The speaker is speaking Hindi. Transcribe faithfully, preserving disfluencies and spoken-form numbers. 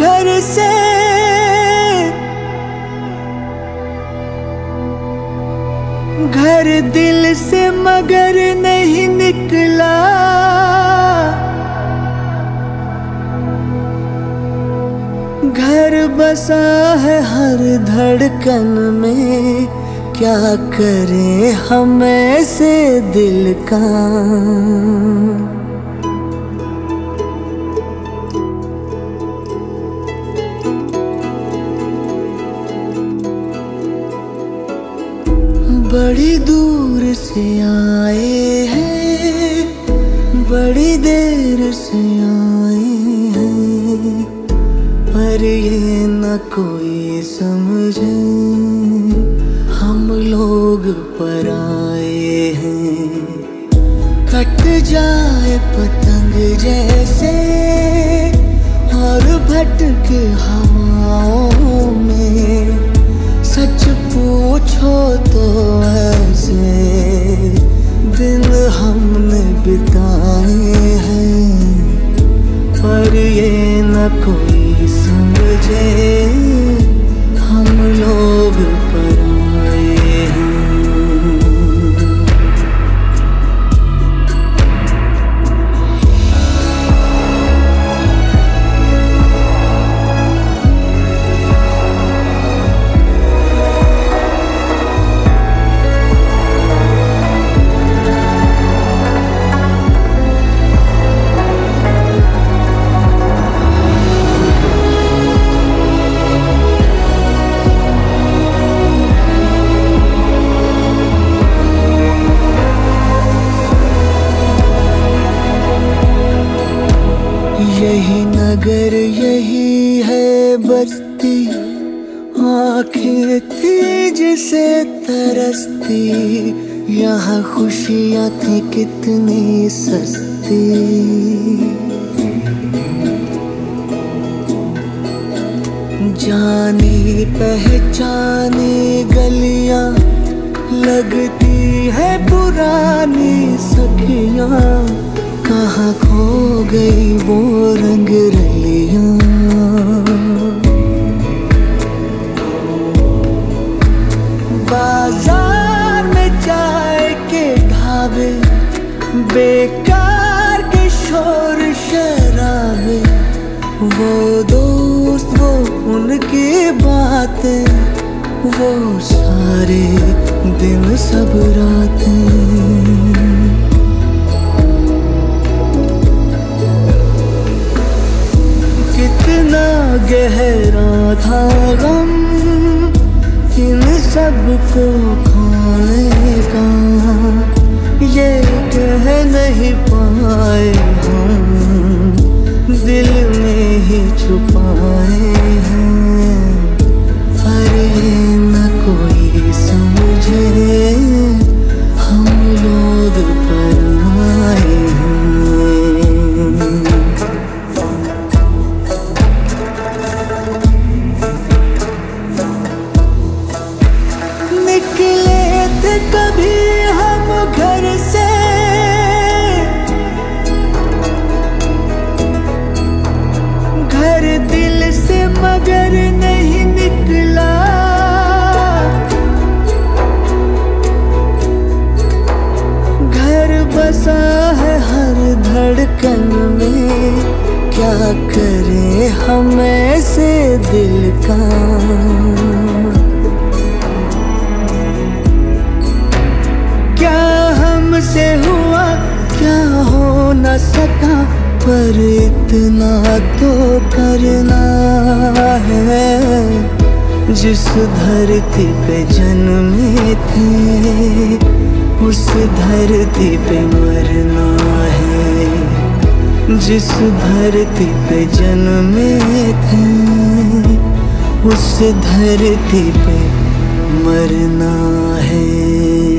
घर से घर दिल से मगर नहीं निकला, घर बसा है हर धड़कन में। क्या करें हम ऐसे दिल का। बड़ी दूर से आए हैं, बड़ी देर से आए हैं, पर ये न कोई समझे हम लोग पर आए हैं। कट जाए पतंग जैसे और भटक हवाओं में, सच पूछो तो ऐसे दिन हमने बिताए हैं, पर ये न कोई समझे हम लोग पर आए नगर। यही है बस्ती, आँखें थी जिसे तरसती, यहाँ खुशियाँ थी कितनी सस्ती। जानी पहचानी गलियाँ लगती है पुरानी सखियाँ, कहाँ खो गई वो रंग रलियाँ। बाजार में चाय के ढाबे, बेकार के शोर शराबे, वो दोस्त वो उनकी बातें, वो सारे दिन सब रातें। कितना गहरा था गम इन सबको खोने का, ये कह नहीं पाए हम दिल में ही छुपाए हैं। अरे न कोई समझे हम लोग पर आए हैं। कभी हम घर से घर दिल से मगर नहीं निकला, घर बसा है हर धड़कन में। क्या करें हम ऐसे दिल का। क्या हमसे हुआ क्या हो न सका, पर इतना तो करना है, जिस धरती पे जन्मे थे उस धरती पे मरना है, जिस धरती पे जन्मे थे उस धरती पे मरना है।